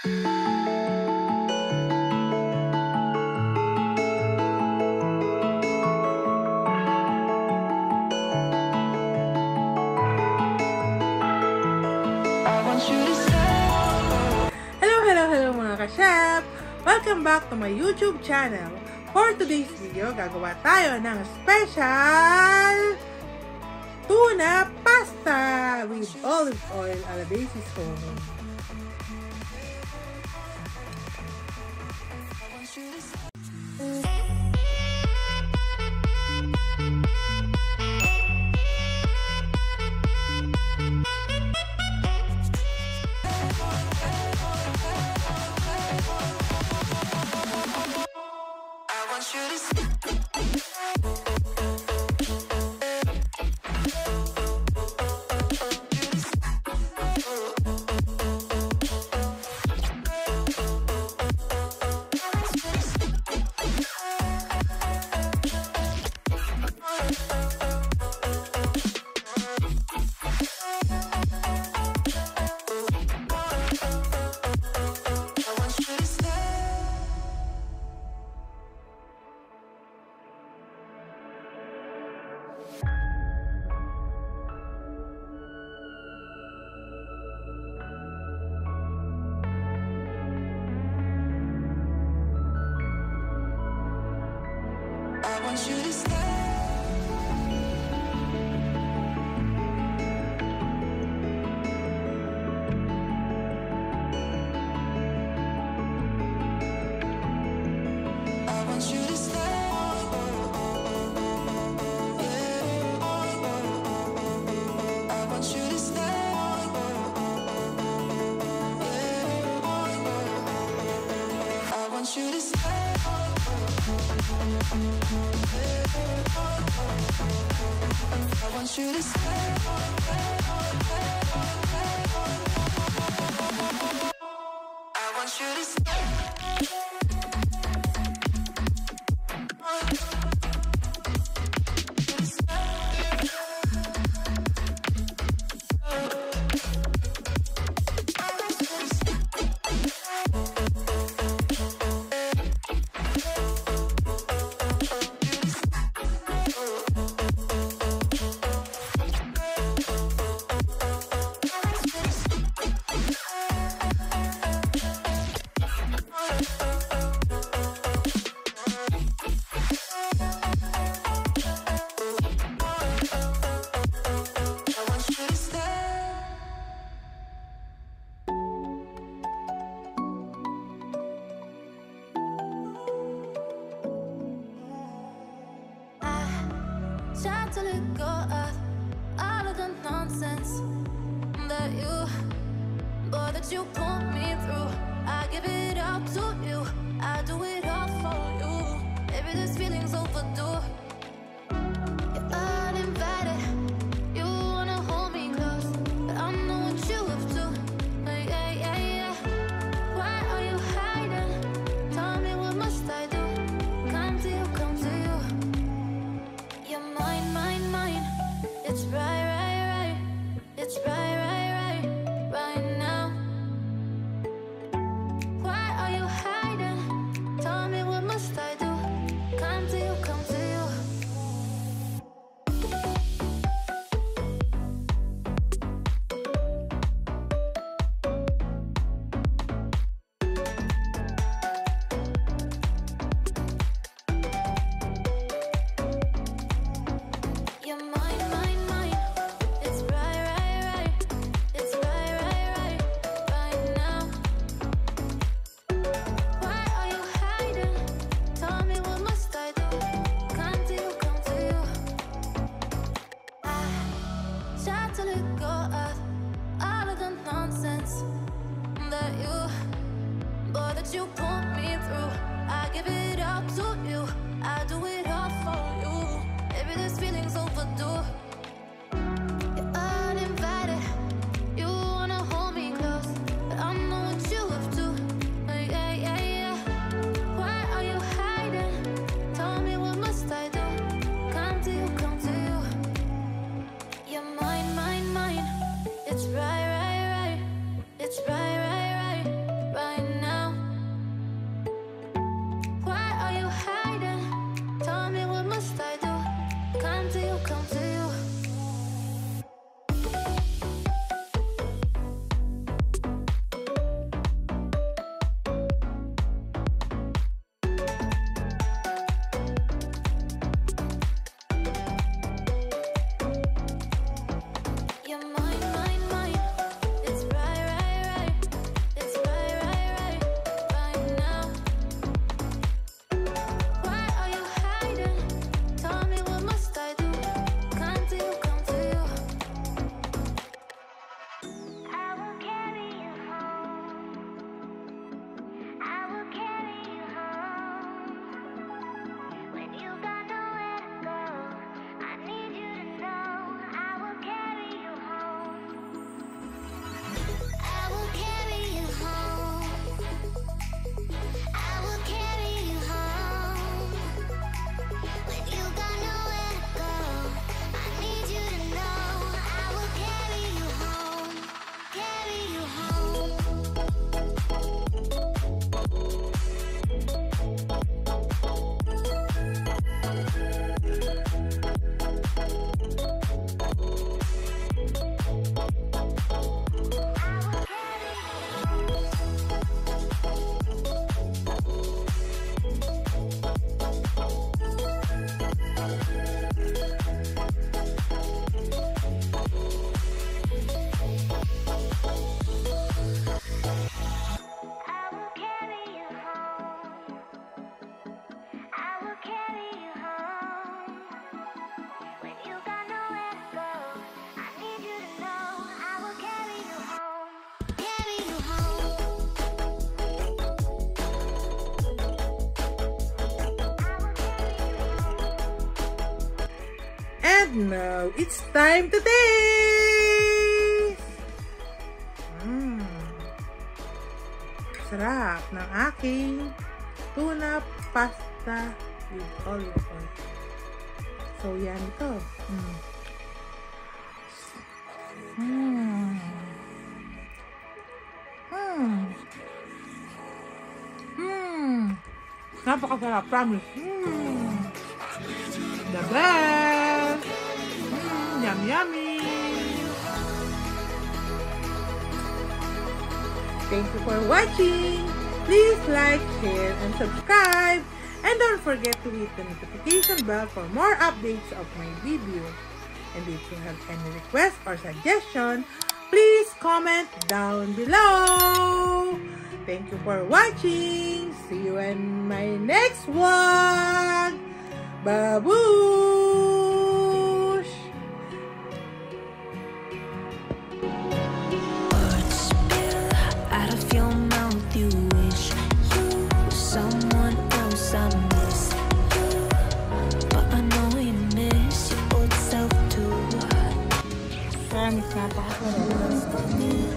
Hello mga ka-chef! Welcome back to my YouTube channel. For today's video, gagawa tayo ng special tuna pasta with olive oil ala Daisy's Home. Try to let go of all of the nonsense that you put me through. I give it up to you, I do it all for you. Maybe this feeling's overdue. You're uninvited, you wanna hold me close, but I know what you have to. Yeah, yeah, yeah. Why are you hiding? Tell me what must I do? Why are you hiding? Tell me what must I do? Come to you, come to you. And now it's time to taste! Sarap ng aking tuna pasta with olive oil. So yummy ito. Napakasarap, promise. The best! Yummy, yummy! Thank you for watching! Please like, share, and subscribe! And don't forget to hit the notification bell for more updates of my video. And if you have any requests or suggestions, please comment down below! Thank you for watching! See you in my next one! Babu!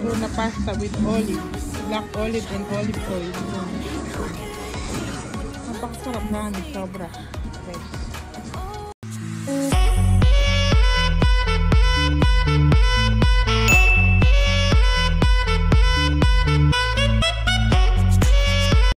Tuna pasta with olives, black olive and olive oil. Napakasarap na, sobra. Guys.